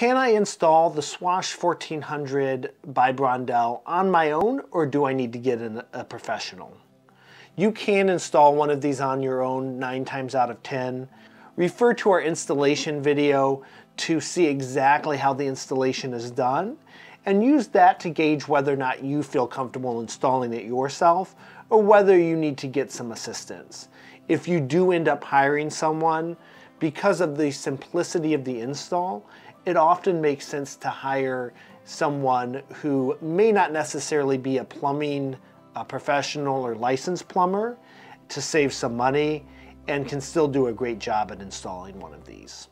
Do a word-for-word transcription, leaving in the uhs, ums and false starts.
Can I install the Swash fourteen hundred by Brondell on my own, or do I need to get an, a professional? You can install one of these on your own nine times out of ten. Refer to our installation video to see exactly how the installation is done, and use that to gauge whether or not you feel comfortable installing it yourself or whether you need to get some assistance. If you do end up hiring someone, because of the simplicity of the install, it often makes sense to hire someone who may not necessarily be a plumbing a professional or licensed plumber to save some money and can still do a great job at installing one of these.